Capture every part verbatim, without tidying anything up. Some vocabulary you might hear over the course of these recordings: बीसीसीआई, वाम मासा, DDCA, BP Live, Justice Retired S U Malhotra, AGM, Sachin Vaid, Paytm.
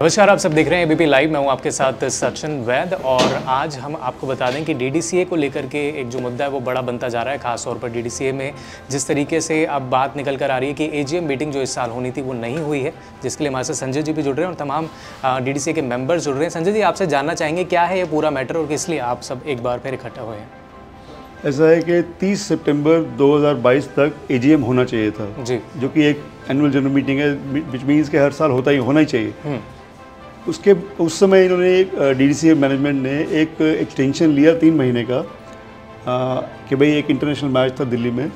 नमस्कार, आप सब देख रहे हैं बीपी लाइव। मैं हूं आपके साथ सचिन वैद और आज हम आपको बता दें कि डीडीसीए को लेकर के एक जो मुद्दा है वो बड़ा बनता जा रहा है। खास तौर पर डीडीसीए में जिस तरीके से अब बात निकल कर आ रही है कि एजीएम मीटिंग जो इस साल होनी थी वो नहीं हुई है, जिसके लिए हमारे साथ संजय जी भी जुड़ रहे हैं और तमाम डीडीसीए के मेंबर्स जुड़ रहे हैं। संजय जी, आपसे जानना चाहेंगे क्या है ये पूरा मैटर और किस लिए आप सब एक बार फिर इकट्ठा हुए हैं? ऐसा है कि तीस सितंबर दो हज़ार बाईस तक एजीएम होना चाहिए था जी, जो कि एक एनुअल जनरल मीटिंग है, व्हिच मींस के हर साल होता ही होना ही चाहिए। उसके उस समय इन्होंने डीडीसीए मैनेजमेंट ने एक एक्सटेंशन लिया तीन महीने का आ, कि भाई एक इंटरनेशनल मैच था दिल्ली में,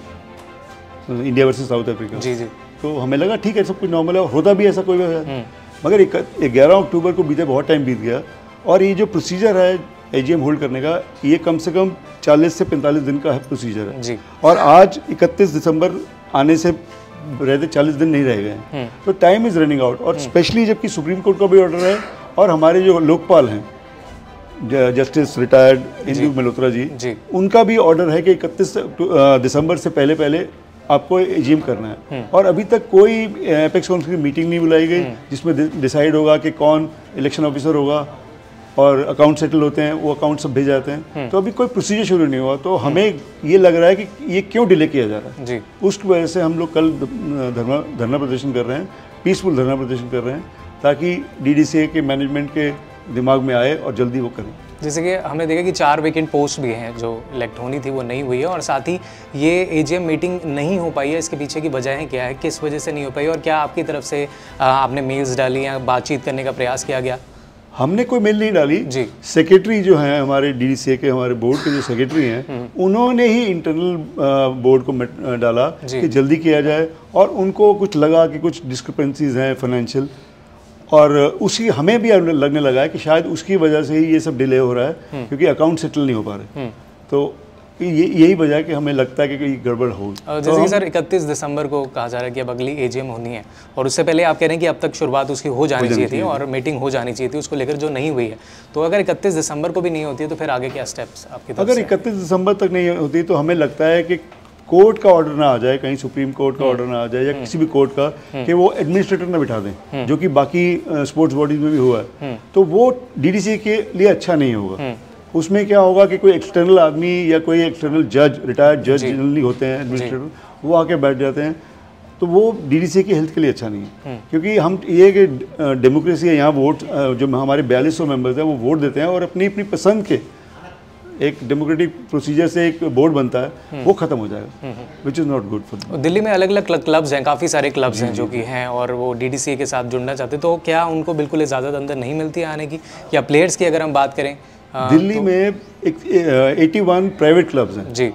इंडिया वर्सेस साउथ अफ्रीका जी जी। तो हमें लगा ठीक है, सब कुछ नॉर्मल है, होता भी ऐसा कोई है। मगर ग्यारह अक्टूबर को बीते बहुत टाइम बीत गया और ये जो प्रोसीजर है एजीएम होल्ड करने का, ये कम से कम चालीस से पैंतालीस दिन का है प्रोसीजर है जी। और आज इकतीस दिसंबर आने से रहते चालीस दिन नहीं रह गए हैं, तो टाइम इज़ रनिंग आउट। और स्पेशली जबकि सुप्रीम कोर्ट का भी ऑर्डर है और हमारे जो लोकपाल हैं, justice retired S U Malhotra ji, जी उनका भी ऑर्डर है कि इकतीस दिसंबर से पहले पहले आपको एजीएम करना है। और अभी तक कोई एपेक्स काउंसिल की मीटिंग नहीं बुलाई गई जिसमें डिसाइड होगा कि कौन इलेक्शन ऑफिसर होगा और अकाउंट सेटल होते हैं, वो अकाउंट सब भेज जाते हैं। तो अभी कोई प्रोसीजर शुरू नहीं हुआ, तो हमें ये लग रहा है कि ये क्यों डिले किया जा रहा है जी। उसकी वजह से हम लोग कल धरना धरना प्रदर्शन कर रहे हैं, पीसफुल धरना प्रदर्शन कर रहे हैं, ताकि डीडीसीए के मैनेजमेंट के दिमाग में आए और जल्दी वो करें। जैसे कि हमने देखा कि चार वेकेंट पोस्ट भी हैं जो इलेक्ट होनी थी वो नहीं हुई है, और साथ ही ये एजीएम मीटिंग नहीं हो पाई है, इसके पीछे की वजहें क्या है, किस वजह से नहीं हो पाई और क्या आपकी तरफ से आपने मेल्स डाली या बातचीत करने का प्रयास किया गया? हमने कोई मेल नहीं डाली जी। सेक्रेटरी जो हैं हमारे डीडीसीए के, हमारे बोर्ड के जो सेक्रेटरी हैं, उन्होंने ही इंटरनल बोर्ड को डाला कि जल्दी किया जाए, और उनको कुछ लगा कि कुछ डिस्क्रिपेंसीज हैं फाइनेंशियल, और उसी हमें भी लगने लगा है कि शायद उसकी वजह से ही ये सब डिले हो रहा है, क्योंकि अकाउंट सेटल नहीं हो पा रहे। तो ये यही वजह है कि हमें लगता है कि कोई गड़बड़ हो। जैसे कि सर इकतीस दिसंबर को कहा जा रहा है कि अब अगली एजीएम होनी है, और उससे पहले आप कह रहे हैं कि अब तक शुरुआत उसकी हो जानी चाहिए थी और मीटिंग हो जानी चाहिए थी उसको लेकर, जो नहीं हुई है। तो अगर इकतीस दिसंबर को भी नहीं होती है तो फिर आगे क्या स्टेप्स आपकी तरफ? अगर इकतीस दिसंबर तक नहीं होती तो हमें लगता है कि कोर्ट का ऑर्डर ना आ जाए, कहीं सुप्रीम कोर्ट का ऑर्डर ना आ जाए या किसी भी कोर्ट का, कि वो एडमिनिस्ट्रेटर ना बिठा दें, जो कि बाकी स्पोर्ट्स बॉडीज में भी हुआ है, तो वो डीडीसी के लिए अच्छा नहीं होगा। उसमें क्या होगा कि कोई एक्सटर्नल आदमी या कोई एक्सटर्नल जज, रिटायर्ड जज जनरली होते हैं एडमिनिस्ट्रेटर, वो आके बैठ जाते हैं, तो वो डीडीसी की हेल्थ के लिए अच्छा नहीं है। क्योंकि हम ये कि डेमोक्रेसी है, यहाँ वोट जो हमारे बयालीस सौ मेम्बर्स हैं वो वोट देते हैं और अपनी अपनी पसंद के एक डेमोक्रेटिक प्रोसीजर से एक बोर्ड बनता है, वो खत्म हो जाएगा, which is not good for. Delhi में अलग अलग क्लब्स हैं, काफ़ी सारे क्लब्स हैं जो कि हैं और वो डीडीसीए के साथ जुड़ना चाहते, तो क्या उनको बिल्कुल इजाज़त अंदर नहीं मिलती है आने की? या प्लेयर्स की अगर हम बात करें, दिल्ली तो में एक इक्यासी प्राइवेट क्लब्स हैं जी,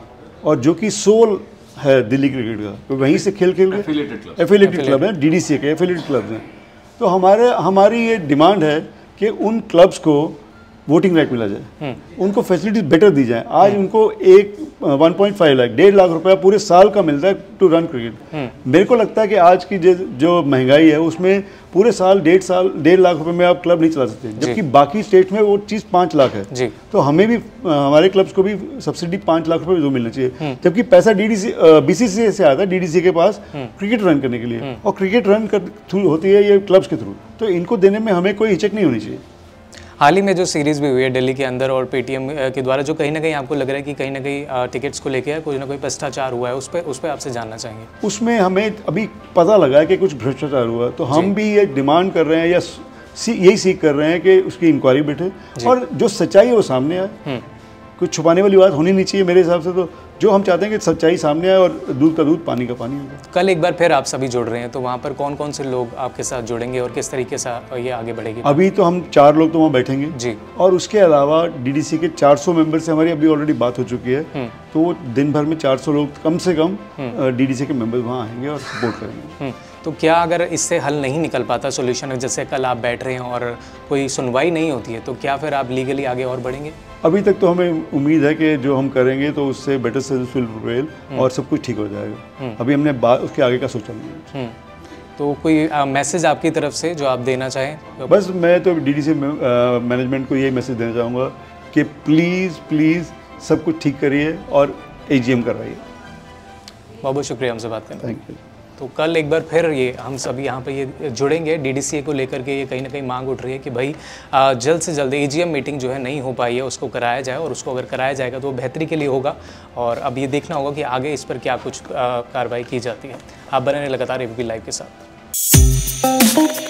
और जो कि सोल है दिल्ली क्रिकेट का, तो वहीं से खेल खेल के एफिलेटेड क्लब हैं, डीडीसीए के एफिलेटेड क्लब्स हैं। तो हमारे हमारी ये डिमांड है कि उन क्लब्स को वोटिंग राइट मिला जाए, उनको फैसिलिटीज बेटर दी जाए। आज उनको एक एक पॉइंट पाँच लाख, डेढ़ लाख रुपया पूरे साल का मिलता है टू रन क्रिकेट। मेरे को लगता है कि आज की जो महंगाई है उसमें पूरे साल डेढ़ साल डेढ़ लाख रुपए में आप क्लब नहीं चला सकते, जबकि बाकी स्टेट में वो चीज़ पाँच लाख है। तो हमें भी, हमारे क्लब्स को भी सब्सिडी पाँच लाख रुपये जो मिलना चाहिए, जबकि पैसा डीडीसी बीसीसीआई से आता है डीडीसी के पास क्रिकेट रन करने के लिए, और क्रिकेट रन थ्रू होती है ये क्लब्स के थ्रू, तो इनको देने में हमें कोई हिचक नहीं होनी चाहिए। हाल ही में जो सीरीज़ भी हुई है दिल्ली के अंदर और पेटीएम के द्वारा, जो कहीं ना कहीं आपको लग रहा है कि कहीं ना कहीं टिकट्स को लेकर कुछ ना कोई भ्रष्टाचार हुआ है, उस पर उस पर आपसे जानना चाहेंगे। उसमें हमें अभी पता लगा है कि कुछ भ्रष्टाचार हुआ, तो हम भी ये डिमांड कर रहे हैं या यही सीख कर रहे हैं कि उसकी इंक्वायरी बैठे और जो सच्चाई है वो सामने आए। कुछ छुपाने वाली बात होनी नहीं चाहिए मेरे हिसाब से, तो जो हम चाहते हैं कि सच्चाई सामने आए और दूध का दूध पानी का पानी होगा। कल एक बार फिर आप सभी जुड़ रहे हैं, तो वहाँ पर कौन कौन से लोग आपके साथ जुड़ेंगे और किस तरीके से ये आगे बढ़ेगी? अभी तो हम चार लोग तो वहाँ बैठेंगे जी, और उसके अलावा डीडीसी के चार सौ मेंबर से हमारी अभी ऑलरेडी बात हो चुकी है, तो वो दिन भर में चार सौ लोग कम से कम डीडीसी के मेंबर वहाँ आएंगे और सपोर्ट करेंगे। तो क्या अगर इससे हल नहीं निकल पाता सोल्यूशन, जैसे कल आप बैठ रहे हैं और कोई सुनवाई नहीं होती है, तो क्या फिर आप लीगली आगे और बढ़ेंगे? अभी तक तो हमें उम्मीद है कि जो हम करेंगे तो उससे बेटर सेल्फ विल प्रिवेल और सब कुछ ठीक हो जाएगा। अभी हमने बात उसके आगे का सोचा नहीं। तो कोई आ, मैसेज आपकी तरफ से जो आप देना चाहें? बस मैं तो डीडीसी मैनेजमेंट को यही मैसेज देना चाहूँगा कि प्लीज़ प्लीज़ सब कुछ ठीक करिए और एजीएम करवाइए। बहुत बहुत शुक्रिया हमसे बात करने। Thank you. तो कल एक बार फिर ये हम सब यहाँ पे ये जुड़ेंगे। डीडीसीए को लेकर के ये कहीं ना कहीं मांग उठ रही है कि भाई जल्द से जल्द एजीएम मीटिंग जो है नहीं हो पाई है उसको कराया जाए, और उसको अगर कराया जाएगा तो वो बेहतरी के लिए होगा। और अब ये देखना होगा कि आगे इस पर क्या कुछ कार्रवाई की जाती है। आप बने रहिए लगातार एबीपी लाइव के साथ।